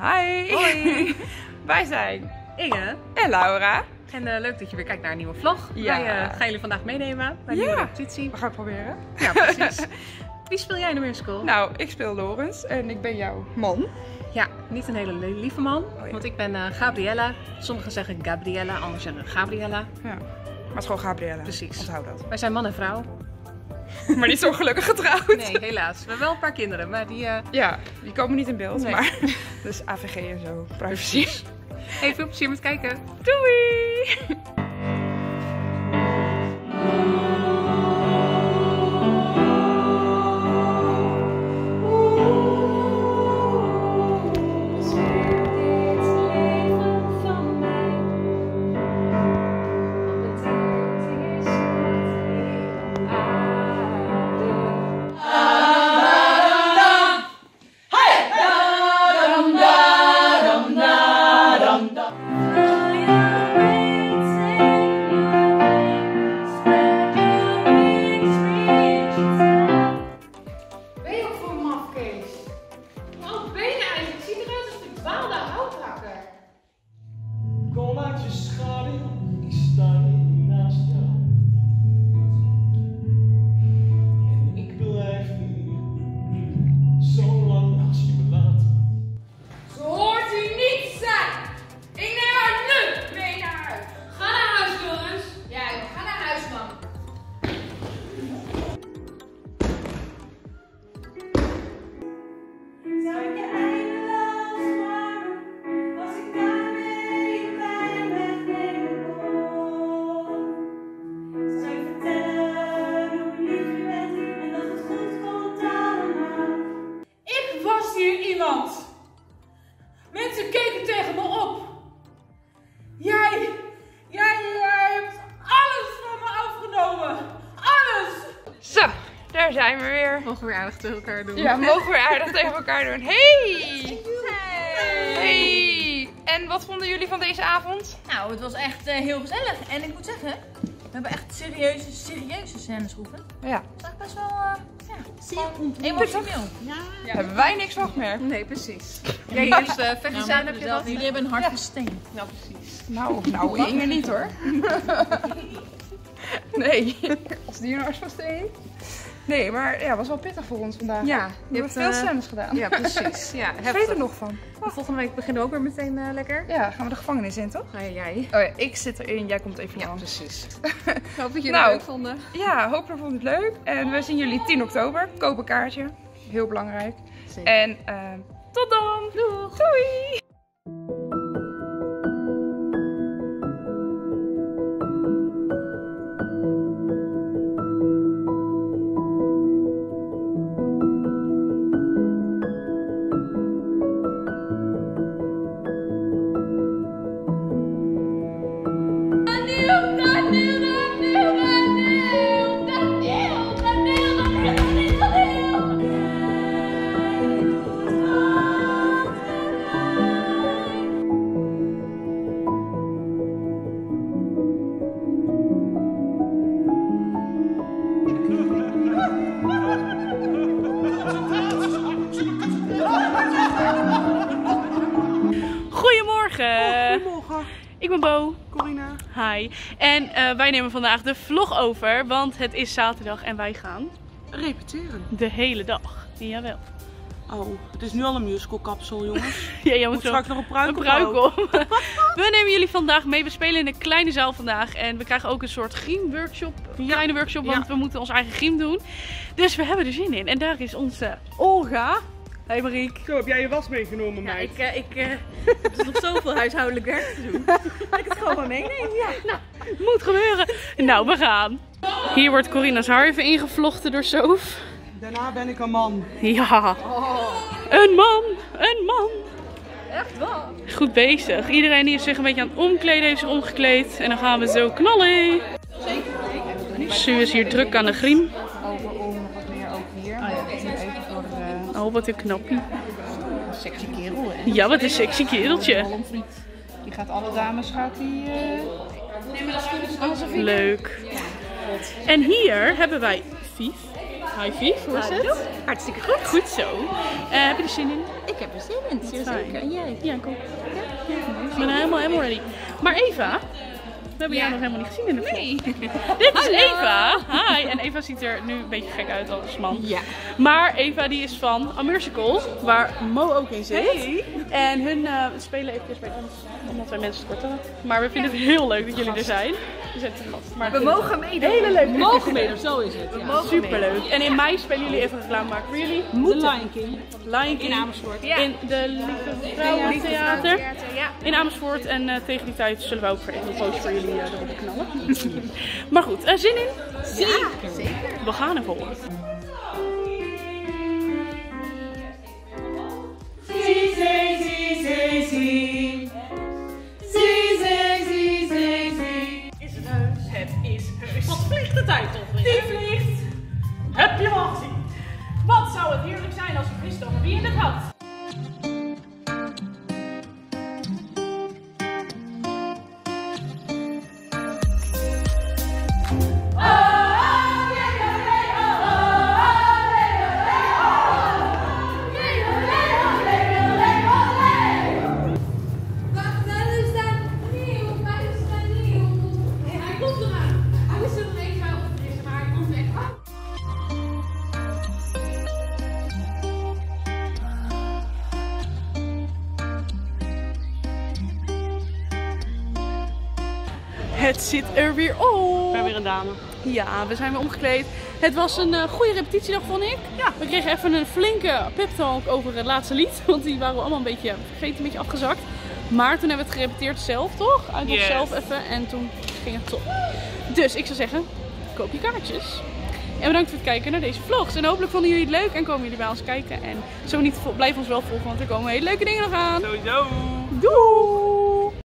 Hi! Hoi! Wij zijn Inge en Laura. En leuk dat je weer kijkt naar een nieuwe vlog. Ja. Wij gaan jullie vandaag meenemen naar een nieuwe repetitie. We gaan het proberen. Ja, precies. Wie speel jij in de musical? Nou, ik speel Laurens en ik ben jouw man. Ja, niet een hele lieve man, want ik ben Gabriëlla. Sommigen zeggen Gabriëlla, anderen zeggen Gabriëlla. Ja, maar het is gewoon Gabriëlla. Precies. Onthoud dat. Wij zijn man en vrouw. Maar niet zo gelukkig getrouwd. Nee, helaas. We hebben wel een paar kinderen, maar die... Ja, die komen niet in beeld, nee. Maar... Dus AVG en zo, privacy. Hey, veel plezier met kijken. Doei! Zijn we weer. Mogen we weer aardig tegen elkaar doen. Ja, mogen we weer aardig tegen elkaar doen. Hey! En wat vonden jullie van deze avond? Nou, het was echt heel gezellig. En ik moet zeggen, we hebben echt serieuze scènes geoefend. Ja. Dat is echt best wel, emotioneel. Ja. Ja. Hebben wij niks van gemerkt? Nee, precies. Jij eerst vechtjes aan heb je dat. Jullie hebben een hart van steen. Nou, precies. Nou, Inge niet hoor. Nee. Als die een hart van steen. Nee, maar ja, het was wel pittig voor ons vandaag. Ja, je hebt veel scènes gedaan. Ja, precies. Ja, ik weet er nog van. Oh. Volgende week beginnen we ook weer meteen lekker. Ja, gaan we de gevangenis in, toch? Ja, jij. Oh ja, ik zit erin, jij komt even langs. Ja, precies. Ik hoop dat jullie het leuk vonden. Ja, hopelijk vond het leuk. En we zien jullie 10 oktober. Koop een kaartje. Heel belangrijk. Zeker. En tot dan. Doeg. Doei. Ik ben Bo. Corinna. Hi. En wij nemen vandaag de vlog over, want het is zaterdag en wij gaan... repeteren. De hele dag. Jawel. Oh, het is nu al een musical kapsel, jongens. Ja, jij moet straks nog een pruik op. We nemen jullie vandaag mee. We spelen in een kleine zaal vandaag en we krijgen ook een soort griemworkshop. Een kleine workshop, want we moeten ons eigen griem doen. Dus we hebben er zin in. En daar is onze Olga. Hey Mariek. Zo, heb jij je was meegenomen, meid? Ja, ik heb nog zoveel huishoudelijk werk te doen. Ik het gewoon maar meenemen, ja. Nou, moet gebeuren. Nou, we gaan. Hier wordt Corinna's haar even ingevlochten door Sof. Daarna ben ik een man. Ja. Oh. Een man, een man. Echt wel. Goed bezig. Iedereen die zich een beetje aan het omkleden heeft zich omgekleed. En dan gaan we zo knallen. Su is hier druk aan de griem. Oh, wat een knappie. Een sexy kerel, hè? Ja, wat een sexy kereltje. Die gaat alle dames, Leuk. En hier hebben wij Vief. Hi Vief, hoe is het? Hartstikke goed. Goed zo. Heb je er zin in? Ik heb er zin in, zeker. Ja, kom. Ik ben helemaal ready. Maar Eva, we hebben jou nog helemaal niet gezien in de vlog. Nee. Dit is Eva. Hi. En Eva ziet er nu een beetje gek uit als man. Ja. Maar Eva die is van Amersical, waar Mo ook in zit. Hey. En hun spelen eventjes bij ons, omdat wij mensen korter hadden. Maar we vinden het heel leuk dat jullie er zijn. We zijn te gast. Maar we mogen meedoen. Hele leuk. We mogen meedoen, zo is het. Ja. Superleuk. En in mei spelen jullie even reclame maken voor jullie. De Lion King. In Amersfoort. Ja. In de Lieve Vrouwen Theater. Ja. In Amersfoort. En tegen die tijd zullen we ook voor even een post voor jullie. Ja, dat wordt knallen. Maar goed, zin in? Zeker. Ja, zeker. We gaan ervoor. Is het heus? Het is heus. Wat vliegt de tijd op? Die vliegt. Heb je hem al gezien? Wat zou het heerlijk zijn als je wist over wie je het had? Het zit er weer op. We zijn weer een dame. Ja, we zijn weer omgekleed. Het was een goede repetitiedag, vond ik. Ja. We kregen even een flinke pep-talk over het laatste lied. Want die waren we allemaal een beetje vergeten, een beetje afgezakt. Maar toen hebben we het gerepeteerd zelf, toch? Uit onszelf even. En toen ging het top. Dus ik zou zeggen, koop je kaartjes. En bedankt voor het kijken naar deze vlogs. En hopelijk vonden jullie het leuk en komen jullie bij ons kijken. En zo niet, blijf ons wel volgen, want er komen hele leuke dingen nog aan. Sowieso. Doei!